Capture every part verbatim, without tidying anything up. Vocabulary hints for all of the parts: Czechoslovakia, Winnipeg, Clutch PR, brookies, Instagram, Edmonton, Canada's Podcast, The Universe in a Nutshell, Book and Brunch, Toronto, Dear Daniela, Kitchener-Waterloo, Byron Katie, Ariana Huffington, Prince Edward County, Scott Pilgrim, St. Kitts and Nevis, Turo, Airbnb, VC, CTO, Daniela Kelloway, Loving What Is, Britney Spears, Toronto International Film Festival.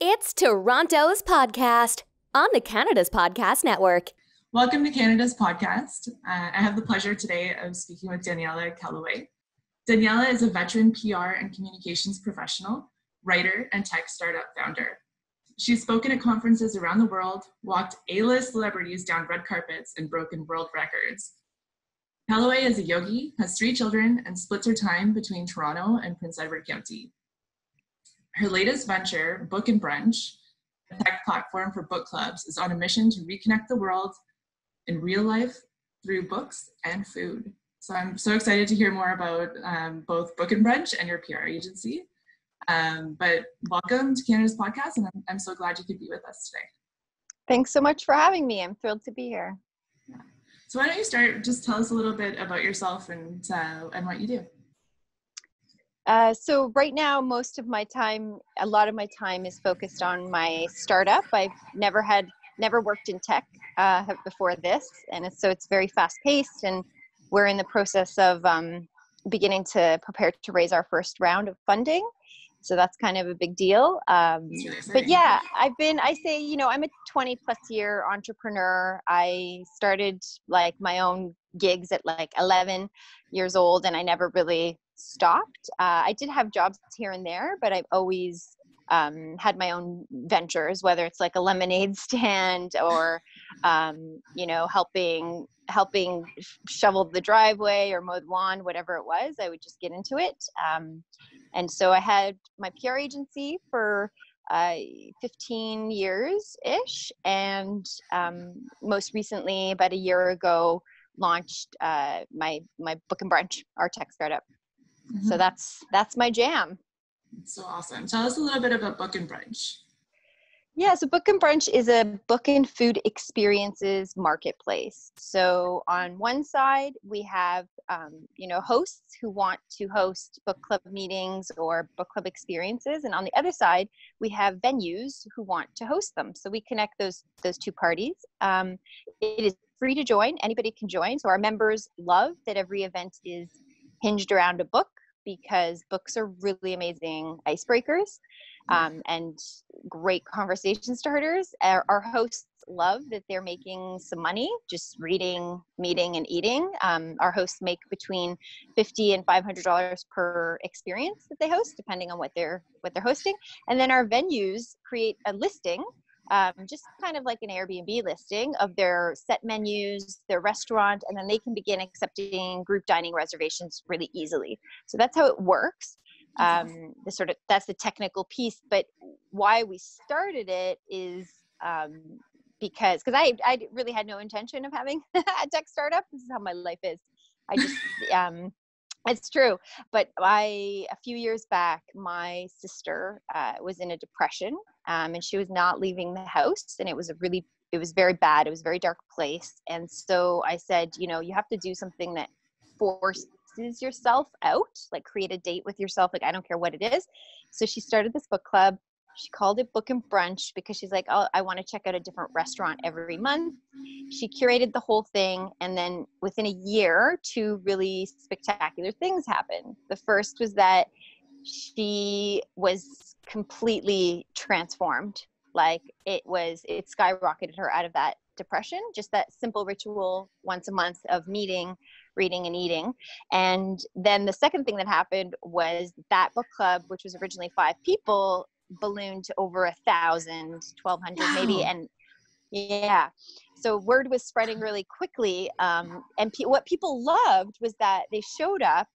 It's Toronto's podcast on the Canada's Podcast Network. Welcome to Canada's Podcast. Uh, I have the pleasure today of speaking with Daniela Kelloway. Daniela is a veteran P R and communications professional, writer, and tech startup founder. She's spoken at conferences around the world, walked A-list celebrities down red carpets, and broken world records. Kelloway is a yogi, has three children, and splits her time between Toronto and Prince Edward County. Her latest venture, Book and Brunch, a tech platform for book clubs, is on a mission to reconnect the world in real life through books and food. So I'm so excited to hear more about um, both Book and Brunch and your P R agency. Um, but welcome to Canada's Podcast, and I'm, I'm so glad you could be with us today. Thanks so much for having me. I'm thrilled to be here. Yeah. So why don't you start, just tell us a little bit about yourself and uh, and what you do. Uh, so right now, most of my time, a lot of my time is focused on my startup. I've never had, never worked in tech uh, before this. And it's, so it's very fast paced, and we're in the process of um, beginning to prepare to raise our first round of funding. So that's kind of a big deal. Um, but yeah, I've been, I say, you know, I'm a twenty plus year entrepreneur. I started like my own gigs at like eleven years old, and I never really stopped. Uh, I did have jobs here and there, but I've always um, had my own ventures, whether it's like a lemonade stand or, um, you know, helping helping shovel the driveway or mow the lawn, whatever it was, I would just get into it. Um, and so I had my P R agency for uh, fifteen years-ish, and um, most recently, about a year ago, launched uh, my my Book and Brunch, our tech startup. Mm-hmm. So that's that's my jam. That's so awesome. Tell us a little bit about Book and Brunch. Yeah, so Book and Brunch is a book and food experiences marketplace. So on one side, we have um, you know, hosts who want to host book club meetings or book club experiences, and on the other side, we have venues who want to host them. So we connect those those two parties. Um, it is free to join. Anybody can join. So our members love that every event is hinged around a book, because books are really amazing icebreakers um, and great conversation starters. Our, our hosts love that they're making some money just reading, meeting, and eating. Um, our hosts make between fifty dollars and five hundred dollars per experience that they host, depending on what they're what they're hosting. And then our venues create a listing, um, just kind of like an Airbnb listing of their set menus, their restaurant, and then they can begin accepting group dining reservations really easily. So that's how it works. Um, the sort of, that's the technical piece, but why we started it is um, because, because I, I really had no intention of having a tech startup. This is how my life is. I just, um, it's true. But I, a few years back, my sister uh, was in a depression, um, and she was not leaving the house. And it was a really, it was very bad. It was a very dark place. And so I said, you know, you have to do something that forces yourself out, like create a date with yourself. Like, I don't care what it is. So she started this book club. She called it Book and Brunch because she's like, oh, I want to check out a different restaurant every month. She curated the whole thing. And then within a year, two really spectacular things happened. The first was that she was completely transformed. Like it was, it skyrocketed her out of that depression, just that simple ritual once a month of meeting, reading, and eating. And then the second thing that happened was that book club, which was originally five people, ballooned to over a thousand, twelve hundred maybe, and yeah. So word was spreading really quickly, um, and pe- what people loved was that they showed up.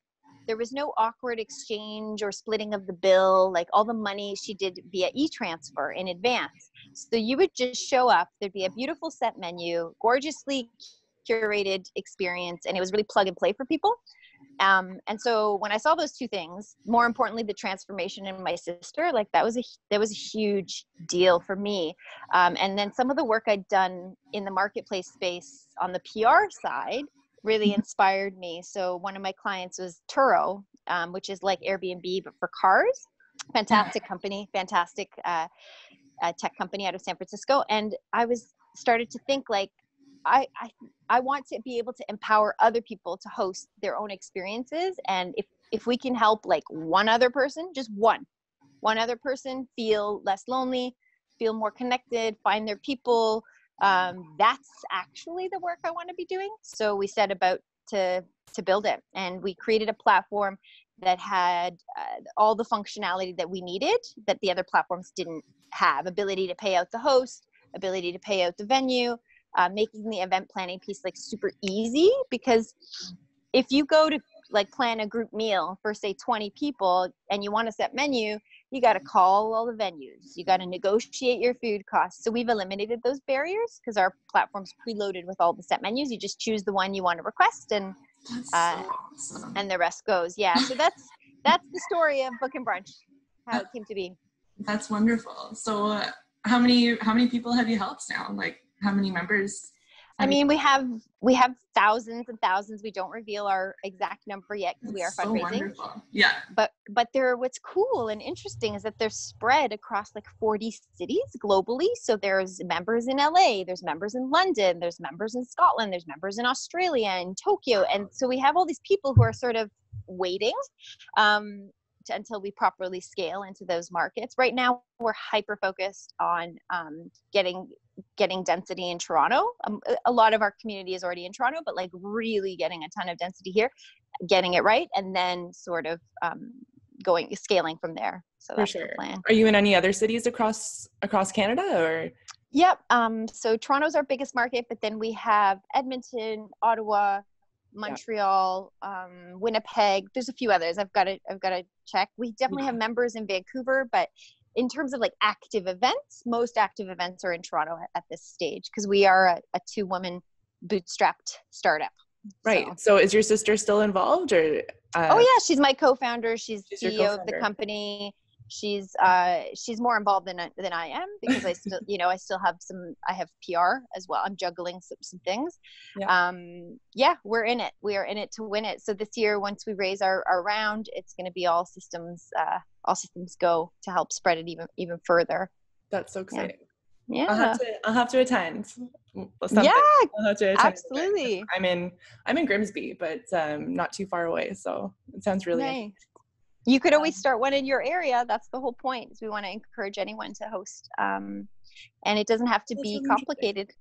There was no awkward exchange or splitting of the bill. Like all the money she did via e-transfer in advance. So you would just show up. There'd be a beautiful set menu, gorgeously curated experience, and it was really plug and play for people. Um, and so when I saw those two things, more importantly, the transformation in my sister, like that was a, that was a huge deal for me. Um, and then some of the work I'd done in the marketplace space on the P R side really inspired me. So one of my clients was Turo, um, which is like Airbnb, but for cars. Fantastic company, fantastic uh, uh, tech company out of San Francisco. And I was started to think like, I, I I want to be able to empower other people to host their own experiences. And if, if we can help like one other person, just one, one other person, feel less lonely, feel more connected, find their people. Um, that's actually the work I want to be doing. So we set about to, to build it. And we created a platform that had uh, all the functionality that we needed that the other platforms didn't have. Ability to pay out the host, ability to pay out the venue, uh, making the event planning piece like super easy, because if you go to like plan a group meal for say twenty people and you want to set menu, you got to call all the venues. You got to negotiate your food costs. So we've eliminated those barriers because our platform's preloaded with all the set menus. You just choose the one you want to request, and uh, so awesome. And the rest goes. Yeah. So that's, that's the story of Book and Brunch, how that, it came to be. That's wonderful. So uh, how many, how many people have you helped now? Like how many members? I mean, we have, we have thousands and thousands. We don't reveal our exact number yet because we are fundraising. So wonderful. Yeah. But, but they're, what's cool and interesting is that they're spread across like forty cities globally. So there's members in L A, there's members in London, there's members in Scotland, there's members in Australia and Tokyo. And so we have all these people who are sort of waiting um, to, until we properly scale into those markets. Right now, we're hyper-focused on um, getting getting density in Toronto. Um, a lot of our community is already in Toronto, but like really getting a ton of density here, getting it right, and then sort of um, going scaling from there. So that's the plan. Are you in any other cities across across Canada, or? Yep. Um, so Toronto's our biggest market, but then we have Edmonton, Ottawa, Montreal, yeah. um, Winnipeg. There's a few others. I've got to I've got to check. We definitely yeah. have members in Vancouver, but in terms of like active events, most active events are in Toronto at this stage because we are a, a two-woman bootstrapped startup. Right. So. so is your sister still involved? Or uh, oh yeah, she's my co-founder. She's, she's C E O co-founder of the company. She's uh, she's more involved than than I am because I still you know I still have some I have P R as well. I'm juggling some, some things. Yeah. Um, yeah, we're in it. We are in it to win it. So this year, once we raise our, our round, it's going to be all systems. Uh, all systems go to help spread it even, even further. That's so exciting. Yeah. I'll have to, I'll have to attend. Something. Yeah, I'll have to attend. Absolutely. I'm in, I'm in Grimsby, but um, not too far away. So it sounds really nice. You could always start one in your area. That's the whole point, is we want to encourage anyone to host. Um, and it doesn't have to That's be so complicated.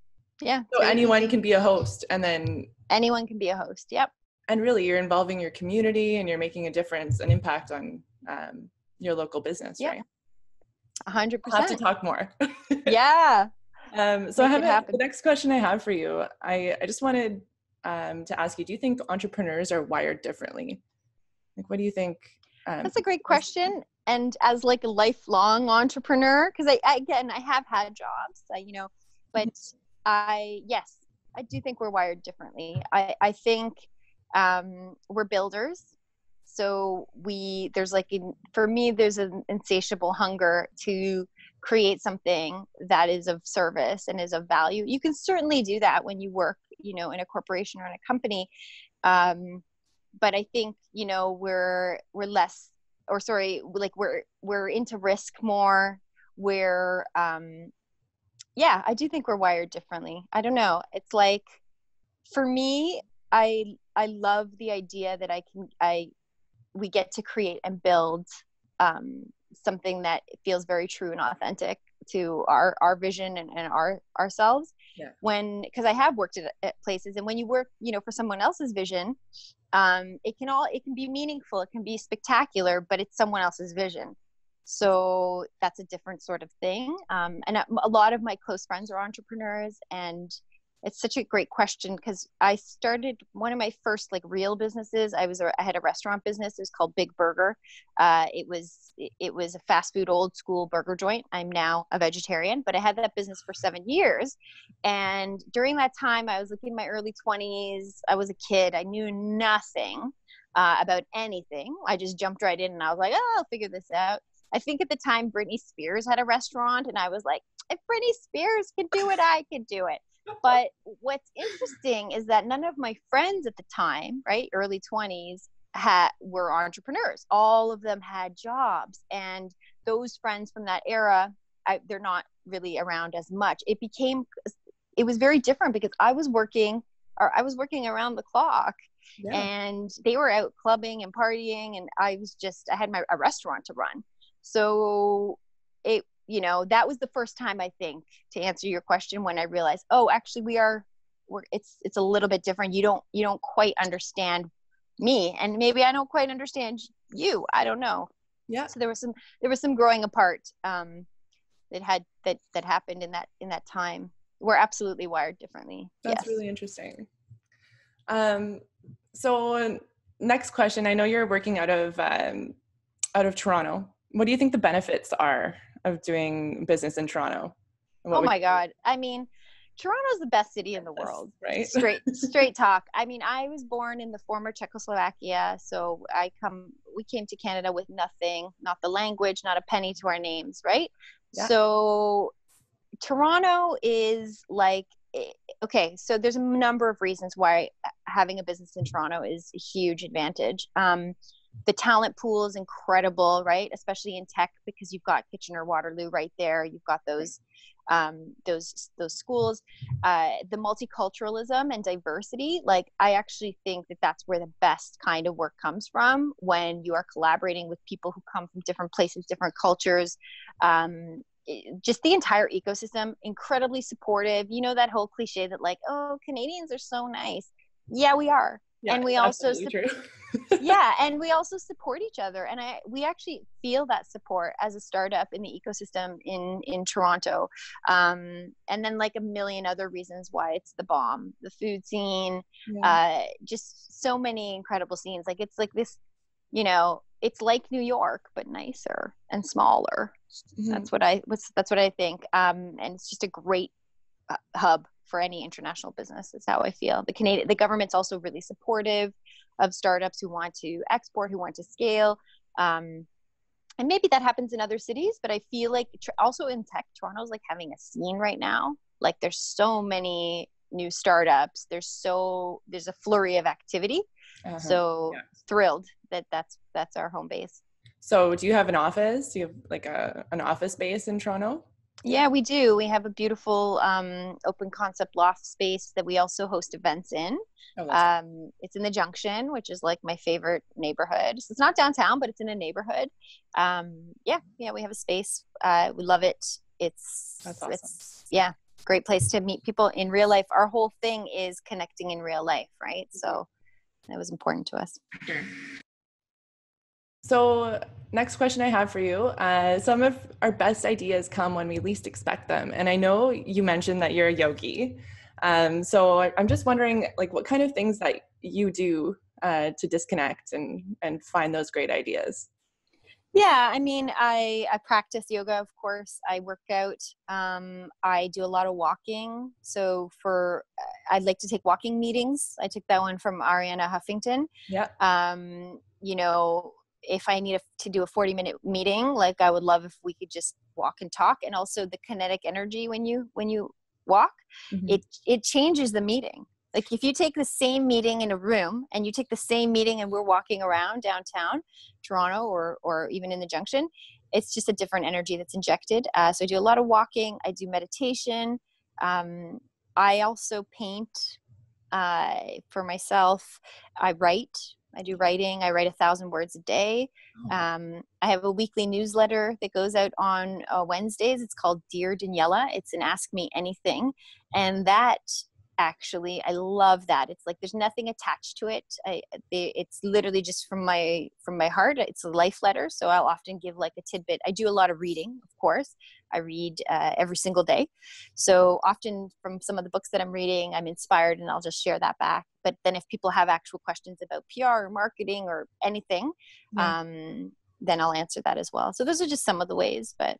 Yeah. So, so anyone can be a host, and then anyone can be a host. Yep. And really you're involving your community and you're making a difference and impact on, um, your local business, yeah. right? A hundred percent. I'll have to talk more. yeah. Um, so I have a, the next question I have for you. I, I just wanted um, to ask you, do you think entrepreneurs are wired differently? Like, what do you think? Um, That's a great question. And as like a lifelong entrepreneur, because I, I, again, I have had jobs, so, you know, but I, yes, I do think we're wired differently. I, I think um, we're builders. So we, there's like, in, for me, there's an insatiable hunger to create something that is of service and is of value. You can certainly do that when you work, you know, in a corporation or in a company. Um, but I think, you know, we're, we're less, or sorry, like we're, we're into risk more. We're, um, yeah, I do think we're wired differently. I don't know. It's like, for me, I, I love the idea that I can, I, we get to create and build um, something that feels very true and authentic to our, our vision and, and our ourselves yeah. when, cause I have worked at, at places, and when you work, you know, for someone else's vision, um, it can all, it can be meaningful. It can be spectacular, but it's someone else's vision. So that's a different sort of thing. Um, and a, a lot of my close friends are entrepreneurs, and it's such a great question, because I started one of my first like real businesses. I was a, I had a restaurant business. It was called Big Burger. Uh, it was it was a fast food old school burger joint. I'm now a vegetarian, but I had that business for seven years. And during that time, I was like in my early twenties. I was a kid. I knew nothing uh, about anything. I just jumped right in, and I was like, oh, I'll figure this out. I think at the time, Britney Spears had a restaurant, and I was like, if Britney Spears can do it, I can do it. But what's interesting is that none of my friends at the time, right, early twenties, had, were entrepreneurs. All of them had jobs. And those friends from that era, I, they're not really around as much. It became, it was very different because I was working, or I was working around the clock. Yeah. And they were out clubbing and partying. And I was just, I had my a restaurant to run. So it, you know, that was the first time, I think, to answer your question, when I realized, oh, actually we are, we're, it's, it's a little bit different. You don't, you don't quite understand me, and maybe I don't quite understand you. I don't know. Yeah. So there was some, there was some growing apart um, that had, that, that happened in that, in that time. We're absolutely wired differently. That's yes. really interesting. Um, so next question, I know you're working out of, um, out of Toronto. What do you think the benefits are of doing business in Toronto? What oh my God. I mean, Toronto's the best city in the world, right? Straight, straight talk. I mean, I was born in the former Czechoslovakia. So I come, we came to Canada with nothing, not the language, not a penny to our names. Right. Yeah. So Toronto is like, okay, so there's a number of reasons why having a business in Toronto is a huge advantage. Um, The talent pool is incredible, right? Especially in tech, because you've got Kitchener-Waterloo right there. You've got those, um, those, those schools. Uh, the multiculturalism and diversity. Like, I actually think that that's where the best kind of work comes from, when you are collaborating with people who come from different places, different cultures. Um, just the entire ecosystem, incredibly supportive. You know that whole cliche that like, oh, Canadians are so nice. Yeah, we are. Yeah, and we also, su- yeah, and we also support each other. And I, we actually feel that support as a startup in the ecosystem in, in Toronto. Um, and then like a million other reasons why it's the bomb, the food scene, yeah. uh, just so many incredible scenes. Like, it's like this, you know, it's like New York, but nicer and smaller. Mm-hmm. That's what I, what's, that's what I think. Um, and it's just a great uh, hub for any international business, is how I feel. The Canadian, the government's also really supportive of startups who want to export, who want to scale. Um, and maybe that happens in other cities, but I feel like tr- also in tech, Toronto's like having a scene right now. Like, there's so many new startups. There's so, there's a flurry of activity. Uh-huh. So yeah. thrilled that that's, that's our home base. So do you have an office? Do you have like a, an office base in Toronto? Yeah, we do. We have a beautiful um, open concept loft space that we also host events in. Oh, that's cool. Um, it's in the Junction, which is like my favorite neighborhood. So it's not downtown, but it's in a neighborhood. Um, yeah, yeah, we have a space. Uh, we love it. It's, that's awesome. It's, yeah, great place to meet people in real life. Our whole thing is connecting in real life, right? So that was important to us. Sure. So next question I have for you, uh, some of our best ideas come when we least expect them. And I know you mentioned that you're a yogi. Um, so I, I'm just wondering, like, what kind of things that you do uh, to disconnect and, and find those great ideas? Yeah, I mean, I, I practice yoga, of course. I work out. Um, I do a lot of walking. So for, I'd like to take walking meetings. I took that one from Ariana Huffington. Yeah. Um, you know, if I need a, to do a forty minute meeting, like, I would love if we could just walk and talk. And also the kinetic energy when you, when you walk, mm-hmm. it, it changes the meeting. Like, if you take the same meeting in a room and you take the same meeting and we're walking around downtown Toronto or, or even in the Junction, it's just a different energy that's injected. Uh, so I do a lot of walking. I do meditation. Um, I also paint, uh, for myself. I write, I do writing. I write a thousand words a day. Um, I have a weekly newsletter that goes out on uh, Wednesdays. It's called Dear Daniela. It's an Ask Me Anything. And that actually, I love that. It's like, there's nothing attached to it. I, it's literally just from my, from my heart. It's a life letter. So I'll often give like a tidbit. I do a lot of reading, of course. I read uh, every single day. So often from some of the books that I'm reading, I'm inspired and I'll just share that back. But then if people have actual questions about P R or marketing or anything, yeah. um, then I'll answer that as well. So those are just some of the ways, but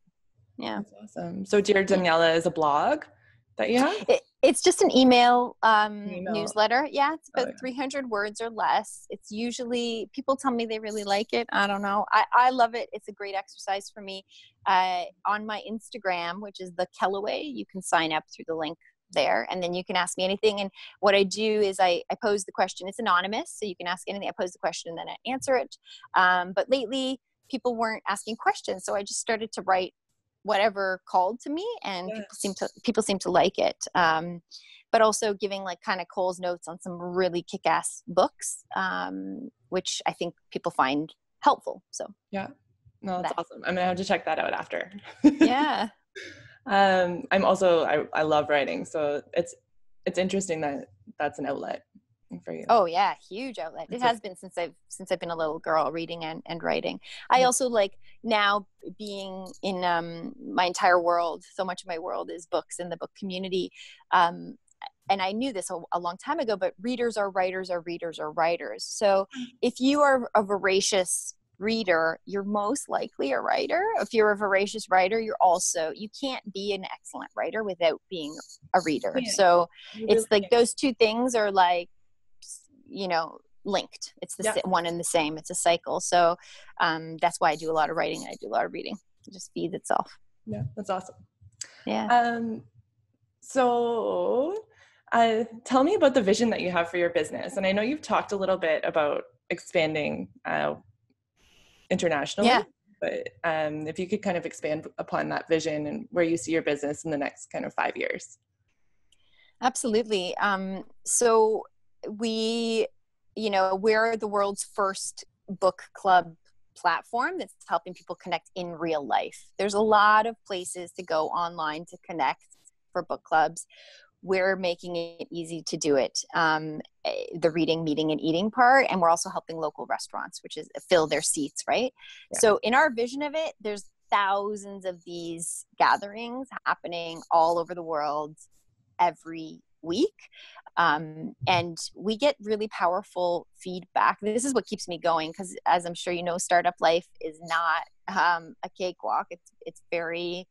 yeah. That's awesome. So Dear Daniela is a blog that you have? It, it's just an email, um, email newsletter. Yeah. It's about oh, yeah. three hundred words or less. It's usually, people tell me they really like it. I don't know. I, I love it. It's a great exercise for me. Uh, on my Instagram, which is the Kelloway, you can sign up through the link there, and then you can ask me anything. And what I do is I, I pose the question. It's anonymous, so you can ask anything. I pose the question and then I answer it. Um, but lately, people weren't asking questions, so I just started to write whatever called to me, and yes. people seem to people seem to like it. Um, but also giving like kind of Cole's notes on some really kick-ass books, um, which I think people find helpful. So yeah, No, that's that. awesome. I'm gonna have to check that out after. Yeah. um, I'm also, I, I love writing. So it's, it's interesting that that's an outlet for you. Oh yeah. Huge outlet. It has been since I've, since I've been a little girl, reading and, and writing. I mm-hmm. also like now being in, um, my entire world, so much of my world is books and the book community. Um, and I knew this a, a long time ago, but readers are writers are readers are writers. So if you are a voracious reader, you're most likely a writer. If you're a voracious writer, you're also, you can't be an excellent writer without being a reader. Yeah, so it's really like can. Those two things are like, you know, linked. It's the yeah. one and the same. It's a cycle. So um, that's why I do a lot of writing. And I do a lot of reading. It just feeds itself. Yeah, that's awesome. Yeah. Um, so uh, tell me about the vision that you have for your business. And I know you've talked a little bit about expanding uh, internationally, yeah. but um, if you could kind of expand upon that vision and where you see your business in the next kind of five years. Absolutely. Um, so we, you know, we're the world's first book club platform that's helping people connect in real life. There's a lot of places to go online to connect for book clubs. We're making it easy to do it, um, the reading, meeting, and eating part. And we're also helping local restaurants, which is fill their seats, right? Yeah. So in our vision of it, there's thousands of these gatherings happening all over the world every week. Um, and we get really powerful feedback. This is what keeps me going, because as I'm sure you know, startup life is not um, a cakewalk. It's, it's very...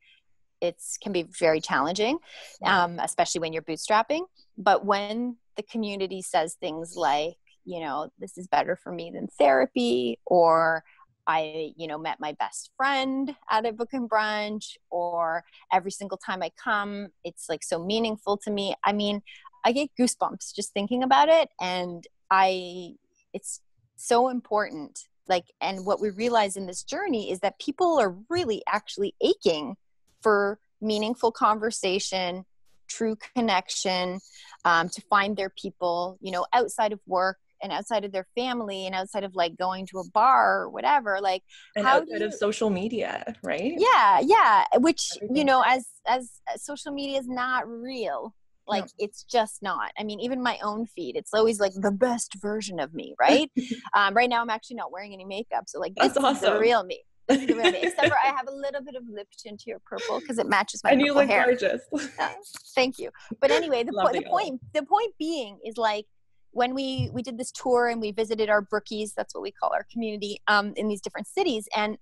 It can be very challenging, um, especially when you're bootstrapping. But when the community says things like, you know, this is better for me than therapy, or I, you know, met my best friend at a book and brunch, or every single time I come, it's like so meaningful to me. I mean, I get goosebumps just thinking about it. And I, it's so important. Like, and what we realize in this journey is that people are really actually aching for meaningful conversation, true connection, um, to find their people, you know, outside of work and outside of their family and outside of like going to a bar or whatever, like and how outside you, of social media, right? Yeah. Yeah. Which, Everything. you know, as, as social media is not real. Like no. It's just not. I mean, even my own feed, it's always like the best version of me. Right. um, right now I'm actually not wearing any makeup. So like, that's this awesome. is the real me. Except for I have a little bit of lip tint here, purple, because it matches my and purple hair. And you look gorgeous. Uh, thank you. But anyway, the, po- the point the point being is like when we, we did this tour and we visited our brookies, that's what we call our community, um, in these different cities, and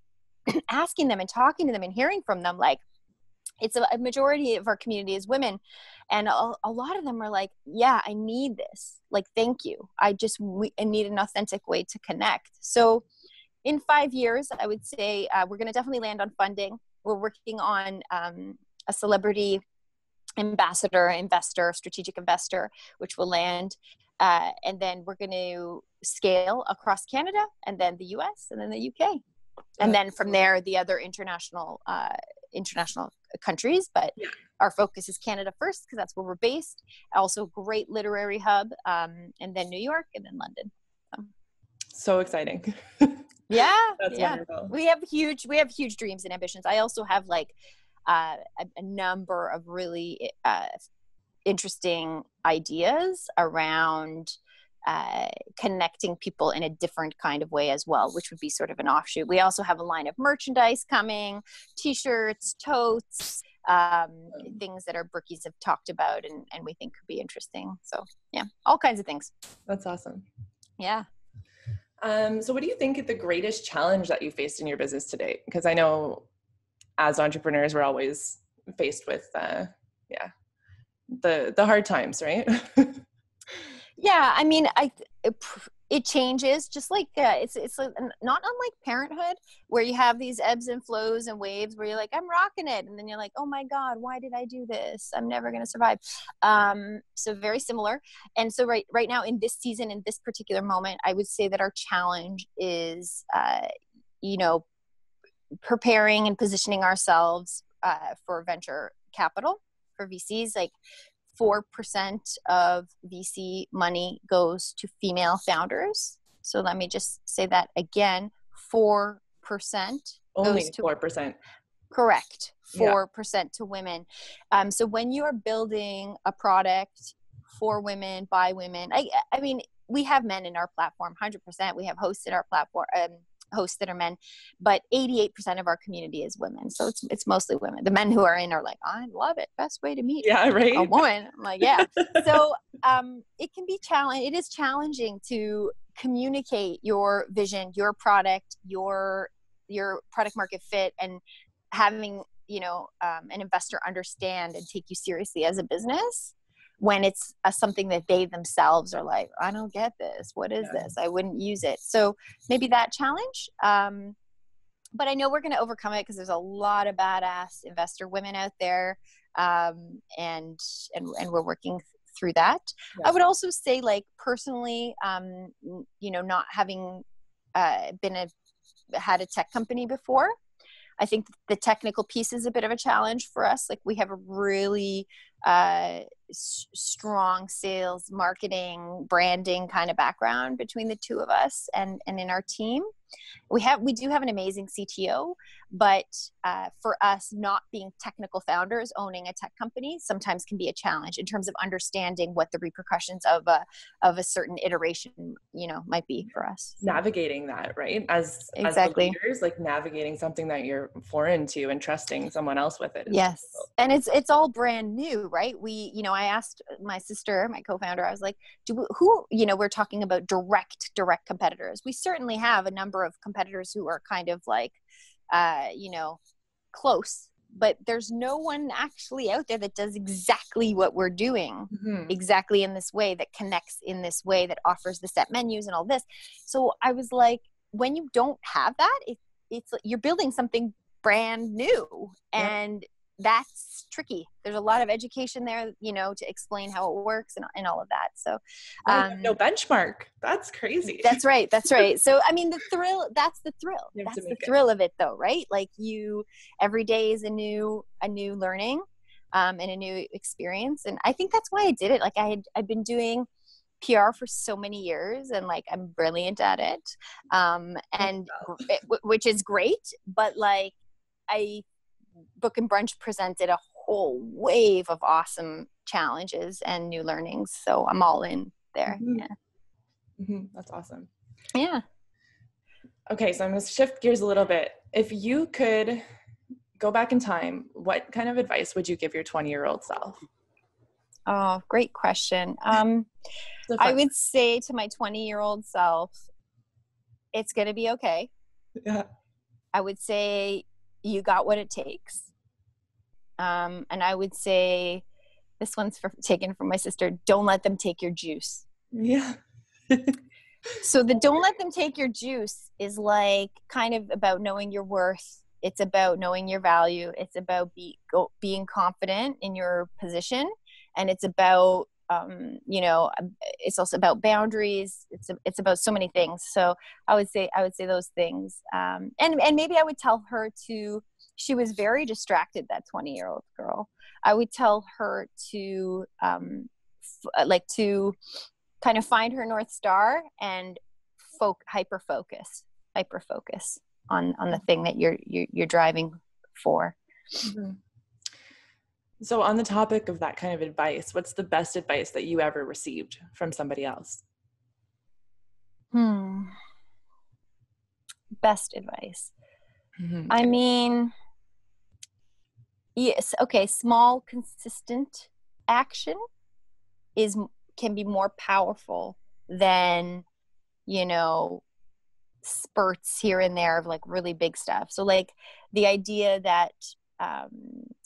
asking them and talking to them and hearing from them, like it's a, a majority of our community is women. And a, a lot of them are like, yeah, I need this. Like, thank you. I just we, I need an authentic way to connect. So in five years, I would say uh, we're going to definitely land on funding. We're working on um, a celebrity ambassador, investor, strategic investor, which will land. Uh, and then we're going to scale across Canada and then the U S and then the U K. And then from there, the other international uh, international countries. But yeah. Our focus is Canada first because that's where we're based. Also, great literary hub. Um, and then New York and then London. So, so exciting. Yeah, That's yeah. Wonderful. We have huge, we have huge dreams and ambitions. I also have like uh, a, a number of really uh, interesting ideas around uh, connecting people in a different kind of way as well, which would be sort of an offshoot. We also have a line of merchandise coming, t-shirts, totes, um, things that our brookies have talked about and, and we think could be interesting. So yeah, all kinds of things. That's awesome. Yeah. Um, so what do you think is the greatest challenge that you faced in your business today? Because I know as entrepreneurs, we're always faced with, uh, yeah, the, the hard times, right? Yeah. I mean, I, it, it changes just like, uh, it's, it's like, not unlike parenthood where you have these ebbs and flows and waves where you're like, I'm rocking it. And then you're like, oh my God, why did I do this? I'm never going to survive. Um, so very similar. And so right, right now in this season, in this particular moment, I would say that our challenge is, uh, you know, preparing and positioning ourselves, uh, for venture capital for V Cs, like, four percent of V C money goes to female founders. So let me just say that again, four percent Only four percent. Correct. four percent yeah. to women. Um, so when you are building a product for women, by women, I, I mean, we have men in our platform, one hundred percent. We have hosts in our platform, um, hosts that are men, but eighty-eight percent of our community is women. So it's it's mostly women. The men who are in are like, I love it. Best way to meet yeah, right? a woman. I'm like, yeah. So um, it can be challenge. It is challenging to communicate your vision, your product, your your product market fit, and having, you know, um, an investor understand and take you seriously as a business when it's a, something that they themselves are like, I don't get this. What is yeah. this? I wouldn't use it. So maybe that challenge. Um, but I know we're going to overcome it because there's a lot of badass investor women out there. Um, and, and, and we're working through that. Yeah. I would also say, like, personally, um, you know, not having uh, been a, had a tech company before, I think the technical piece is a bit of a challenge for us. Like, we have a really uh, s- strong sales, marketing, branding kind of background between the two of us, and, and in our team. We have, we do have an amazing C T O, but uh, for us, not being technical founders, owning a tech company sometimes can be a challenge in terms of understanding what the repercussions of a, of a certain iteration, you know, might be for us. Navigating that, right? As, exactly. as leaders, like navigating something that you're foreign to and trusting someone else with it. Yes. And it's, it's all brand new, right? We, you know, I asked my sister, my co-founder, I was like, do we, who, you know, we're talking about direct, direct competitors. We certainly have a number of competitors who are kind of like, uh, you know, close, but there's no one actually out there that does exactly what we're doing mm-hmm. exactly in this way, that connects in this way, that offers the set menus and all this. So I was like, when you don't have that, it, it's you're building something brand new, and yep. that's tricky. There's a lot of education there, you know, to explain how it works and, and all of that. So um, no benchmark. That's crazy. That's right. That's right. So, I mean, the thrill, that's the thrill. That's the it. thrill of it though, right? Like, you, every day is a new, a new learning um, and a new experience. And I think that's why I did it. Like, I had, I've been doing P R for so many years, and like, I'm brilliant at it. Um, and it, which is great, but like, I, Book and Brunch presented a whole wave of awesome challenges and new learnings. So I'm all in there. Mm-hmm. Yeah. Mm-hmm. That's awesome. Yeah. Okay. So I'm going to shift gears a little bit. If you could go back in time, what kind of advice would you give your twenty year old self? Oh, great question. Um, I would say to my twenty year old self, it's going to be okay. Yeah. I would say, you got what it takes. Um, and I would say, this one's for, taken from my sister, don't let them take your juice. Yeah. So the don't let them take your juice is like kind of about knowing your worth. It's about knowing your value. It's about be, go, being confident in your position. And it's about, um, you know, it's also about boundaries. It's, a, it's about so many things. So I would say, I would say those things. Um, and, and maybe I would tell her to, she was very distracted, that twenty year old girl. I would tell her to, um, f- like to kind of find her North Star and fo- hyper focus, hyper focus on, on the thing that you're, you're, you're driving for. Mm-hmm. So on the topic of that kind of advice, what's the best advice that you ever received from somebody else? Hmm. Best advice. Mm-hmm. I mean, yes. Okay. Small, consistent action is, can be more powerful than, you know, spurts here and there of like really big stuff. So like the idea that, um,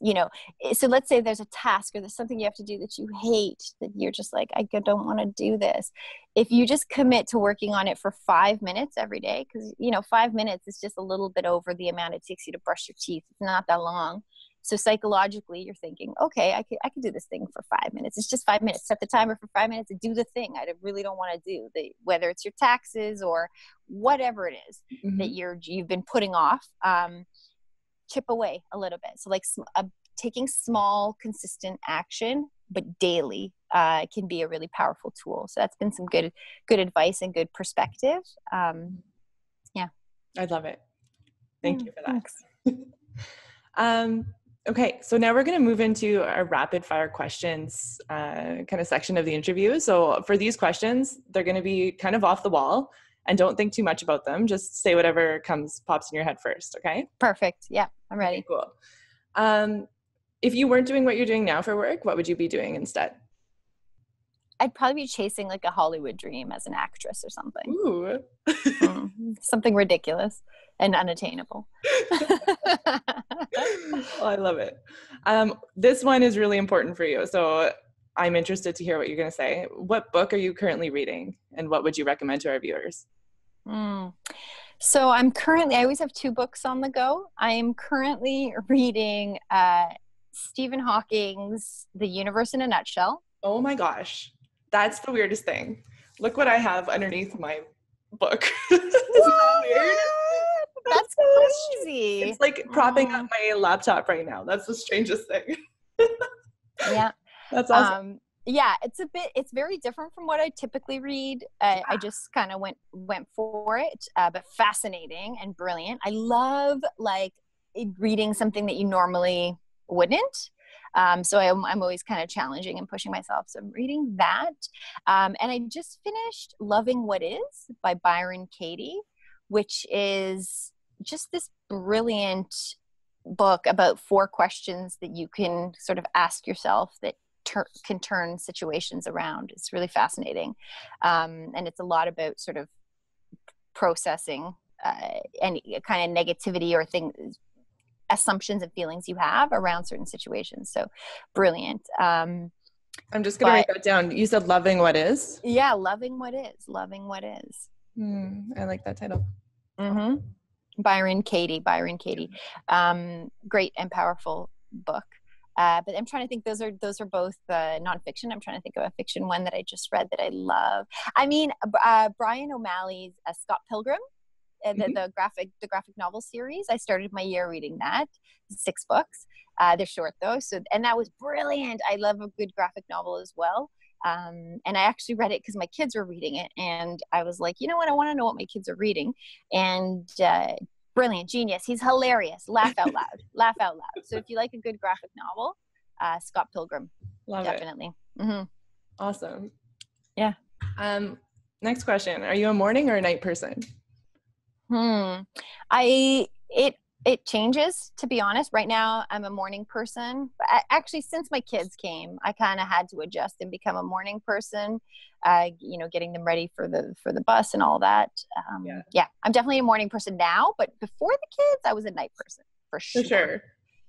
you know, so let's say there's a task or there's something you have to do that you hate, that you're just like, I don't want to do this. If you just commit to working on it for five minutes every day, because, you know, five minutes is just a little bit over the amount it takes you to brush your teeth. It's not that long. So psychologically, you're thinking, okay, I could, I could do this thing for five minutes. It's just five minutes. Set the timer for five minutes and do the thing I really don't want to do, the, whether it's your taxes or whatever it is mm-hmm. that you're, you've been putting off. Um, chip away a little bit. So like uh, taking small, consistent action, but daily uh, can be a really powerful tool. So that's been some good, good advice and good perspective. Um, yeah. I love it. Thank mm, you for that. um, okay, so now we're going to move into our rapid fire questions uh, kind of section of the interview. So for these questions, they're going to be kind of off the wall, and don't think too much about them. Just say whatever comes, pops in your head first, okay? Perfect. Yeah, I'm ready. Okay, cool. Um, if you weren't doing what you're doing now for work, what would you be doing instead? I'd probably be chasing like a Hollywood dream as an actress or something. Ooh. mm, something ridiculous and unattainable. Oh, I love it. Um, this one is really important for you, so I'm interested to hear what you're going to say. What book are you currently reading, and what would you recommend to our viewers? Mm. So I'm currently, I always have two books on the go. I am currently reading uh, Stephen Hawking's The Universe in a Nutshell. Oh my gosh. That's the weirdest thing. Look what I have underneath my book. Isn't that weird? That's, That's crazy. It's like propping oh. up my laptop right now. That's the strangest thing. Yeah. That's awesome. Um, yeah, it's a bit, it's very different from what I typically read. I, yeah. I just kind of went, went for it, uh, but fascinating and brilliant. I love like reading something that you normally wouldn't. Um, so I'm, I'm always kind of challenging and pushing myself. So I'm reading that. Um, and I just finished Loving What Is by Byron Katie, which is just this brilliant book about four questions that you can sort of ask yourself that Tur- can turn situations around. It's really fascinating. Um, and it's a lot about sort of processing uh, any kind of negativity or things, assumptions and feelings you have around certain situations. So brilliant. Um, I'm just going to write that down. You said Loving What Is? Yeah, Loving What Is. Loving What Is. Mm, I like that title. Mm-hmm. Byron Katie. Byron Katie. Um, great and powerful book. Uh, but I'm trying to think, those are those are both uh, nonfiction. I'm trying to think of a fiction one that I just read that I love. I mean, uh, Brian O'Malley's uh, Scott Pilgrim, uh, the, mm-hmm. the graphic the graphic novel series. I started my year reading that, six books. Uh, they're short though, so and that was brilliant. I love a good graphic novel as well. Um, and I actually read it because my kids were reading it, and I was like, you know what? I want to know what my kids are reading, and. Uh, Brilliant, genius. He's hilarious. Laugh out loud. Laugh out loud. So if you like a good graphic novel, uh, Scott Pilgrim. Love definitely. It. Mm-hmm. Awesome. Yeah. Um, next question. Are you a morning or a night person? Hmm. I, it, it changes, to be honest. Right now, I'm a morning person. But I, actually, since my kids came, I kind of had to adjust and become a morning person. Uh, you know, getting them ready for the for the bus and all that. Um, yeah. yeah, I'm definitely a morning person now. But before the kids, I was a night person for sure. For sure,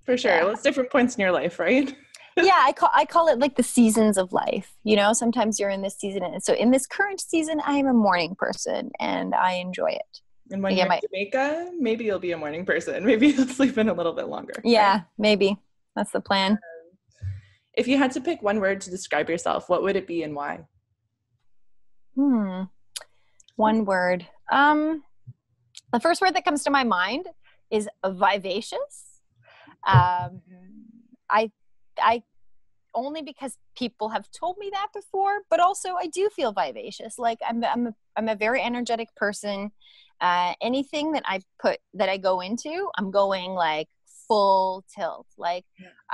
for sure. Yeah. Well, it's different points in your life, right? Yeah, I call I call it like the seasons of life. You know, sometimes you're in this season, and so in this current season, I am a morning person, and I enjoy it. And when yeah, you're in my, Jamaica, maybe you'll be a morning person. Maybe you'll sleep in a little bit longer. Yeah, right? Maybe. That's the plan. Um, if you had to pick one word to describe yourself, what would it be and why? Hmm. One word. Um, the first word that comes to my mind is vivacious. Um, I, I only because people have told me that before, but also I do feel vivacious. Like I'm, I'm, a, I'm a very energetic person. Uh, anything that I put, that I go into, I'm going like full tilt. Like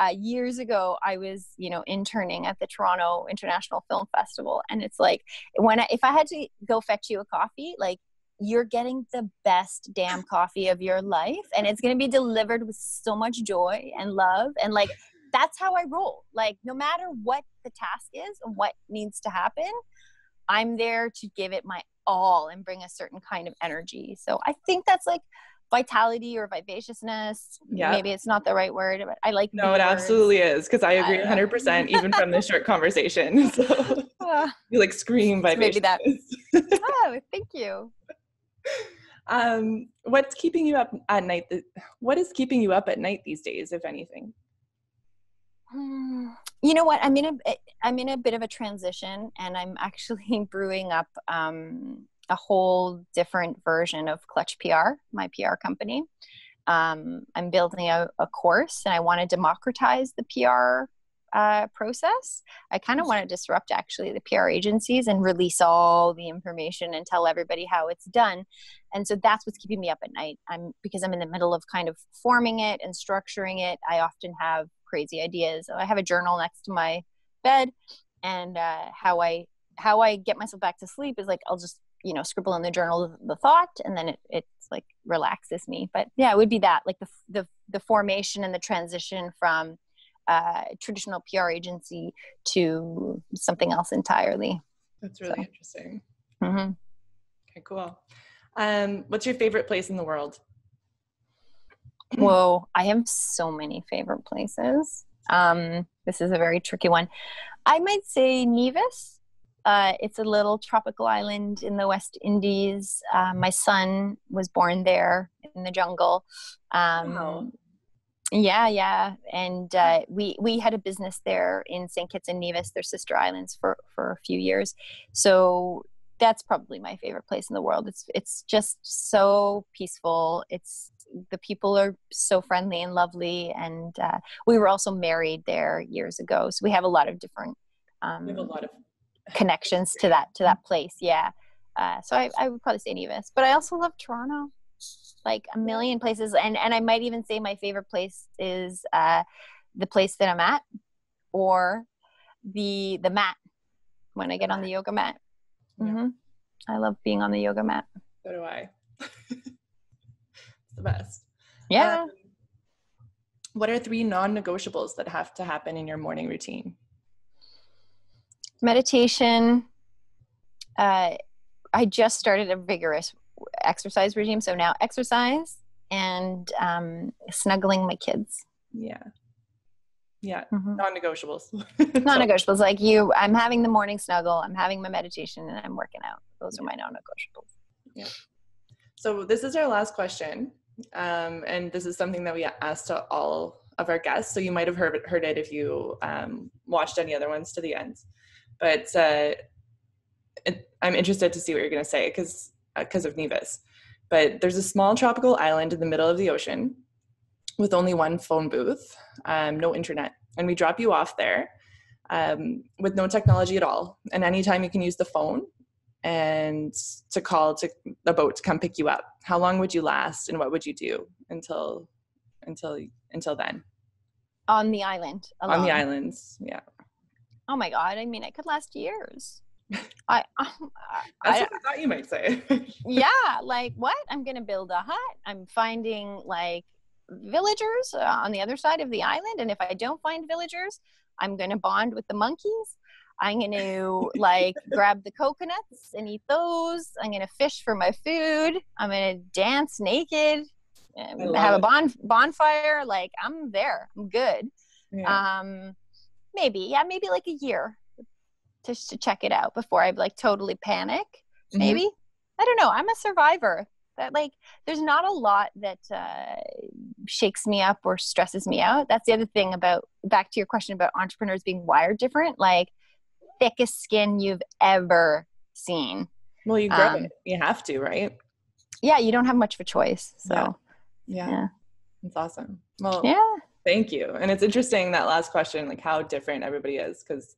uh, years ago, I was, you know, interning at the Toronto International Film Festival. And it's like, when I, if I had to go fetch you a coffee, like you're getting the best damn coffee of your life. And it's going to be delivered with so much joy and love. And like, that's how I roll. Like no matter what the task is and what needs to happen, I'm there to give it my all and bring a certain kind of energy. So I think that's like vitality or vivaciousness. Yeah. Maybe it's not the right word, but I like No, it words. Absolutely is, because I agree one hundred percent even from this short conversation. So you like scream vivacious. Maybe that. Oh, thank you. Um, what's keeping you up at night? Th- what is keeping you up at night these days, if anything? Hmm. You know what? I'm in a I'm in a bit of a transition, and I'm actually brewing up um, a whole different version of Clutch P R, my P R company. Um, I'm building a, a course, and I want to democratize the P R uh, process. I kind of want to disrupt actually the P R agencies and release all the information and tell everybody how it's done. And so that's what's keeping me up at night. I'm because I'm in the middle of kind of forming it and structuring it. I often have crazy ideas. I have a journal next to my bed, and uh, how I how I get myself back to sleep is like I'll just you know scribble in the journal the thought, and then it it's like relaxes me. But yeah, it would be that like the the the formation and the transition from uh, traditional P R agency to something else entirely. That's really so. Interesting. Mm-hmm. Okay, cool. Um, what's your favorite place in the world? Whoa, I have so many favorite places. Um, this is a very tricky one. I might say Nevis. Uh, it's a little tropical island in the West Indies. Uh, my son was born there in the jungle. Um, wow. Yeah, yeah. And uh, we, we had a business there in Saint Kitts and Nevis, their sister islands, for, for a few years. So that's probably my favorite place in the world. It's it's just so peaceful. It's the people are so friendly and lovely, and uh, we were also married there years ago, so we have a lot of different um, we have a lot of connections to that to that place. Yeah, uh, so I, I would probably say Nevis, but I also love Toronto, like a million places, and and I might even say my favorite place is uh, the place that I'm at, or the the mat when I get on the yoga mat. Mm-hmm. I love being on the yoga mat. So do I. It's the best. Yeah. Um, what are three non-negotiables that have to happen in your morning routine? Meditation. Uh, I just started a vigorous exercise regime. So now exercise and um, snuggling my kids. Yeah. Yeah, mm-hmm. non-negotiables. Non-negotiables, like you, I'm having the morning snuggle, I'm having my meditation, and I'm working out. Those yeah. are my non-negotiables. Yeah. So this is our last question, um, and this is something that we asked to all of our guests, so you might have heard it, heard it if you um, watched any other ones to the end. But uh, it, I'm interested to see what you're going to say, because uh, because of Nevis. But there's a small tropical island in the middle of the ocean, with only one phone booth, um, no internet. And we drop you off there um, with no technology at all. And anytime you can use the phone and to call to the boat to come pick you up. How long would you last, and what would you do until until until then? On the island. Alone. On the islands, yeah. Oh my God, I mean, I could last years. I, um, I, That's what I thought you might say. Yeah, like what? I'm gonna build a hut. I'm finding like, villagers uh, on the other side of the island, and if I don't find villagers, I'm going to bond with the monkeys. I'm going to like grab the coconuts and eat those. I'm going to fish for my food. I'm going to dance naked and have it. a bon- bonfire. Like I'm there. I'm good. Yeah. Um, maybe, yeah, maybe like a year to, to check it out before I like totally panic. Mm-hmm. Maybe. I don't know. I'm a survivor. That like there's not a lot that uh, shakes me up or stresses me out. That's the other thing about, back to your question about entrepreneurs being wired different, like thickest skin you've ever seen. Well, you grab um, it. You have to, right? Yeah. You don't have much of a choice. So yeah. Yeah. It's yeah. awesome. Well, yeah. Thank you. And it's interesting that last question, like how different everybody is. Cause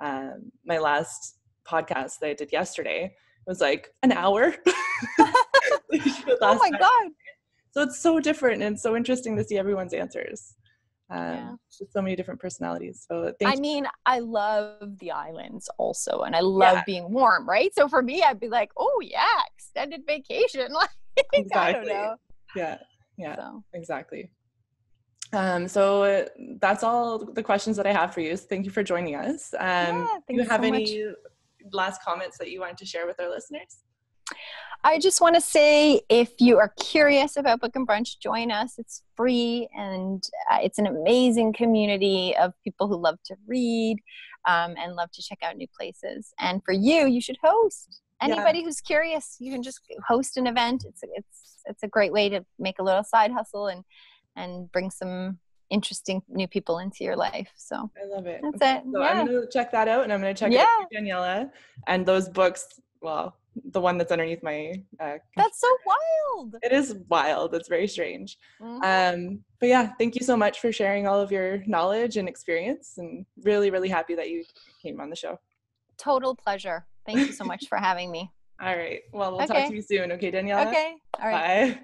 um, my last podcast that I did yesterday was like an hour. Oh my time. God. So it's so different, and it's so interesting to see everyone's answers. Um, yeah. Just so many different personalities. So I you. mean, I love the islands also, and I love yeah. being warm, right? So for me, I'd be like, oh yeah, extended vacation. Like, exactly. I don't know. Yeah, yeah, so. exactly. Um, so uh, that's all the questions that I have for you. So thank you for joining us. Um, yeah, do you have so any much. last comments that you wanted to share with our listeners? I just want to say, if you are curious about Book and Brunch, join us. It's free, and uh, it's an amazing community of people who love to read um, and love to check out new places. And for you, you should host. Anybody yeah. who's curious, you can just host an event. It's it's it's a great way to make a little side hustle and and bring some interesting new people into your life. So I love it. That's okay. it. So yeah. I'm going to check that out, and I'm going to check yeah. out Daniela and those books. Wow. the one that's underneath my uh, that's so wild. It is wild. It's very strange. Mm-hmm. Um, but yeah, thank you so much for sharing all of your knowledge and experience, and really, really happy that you came on the show. Total pleasure. Thank you so much for having me. All right. Well, we'll okay. talk to you soon. Okay, Daniela? Okay. All right. Bye.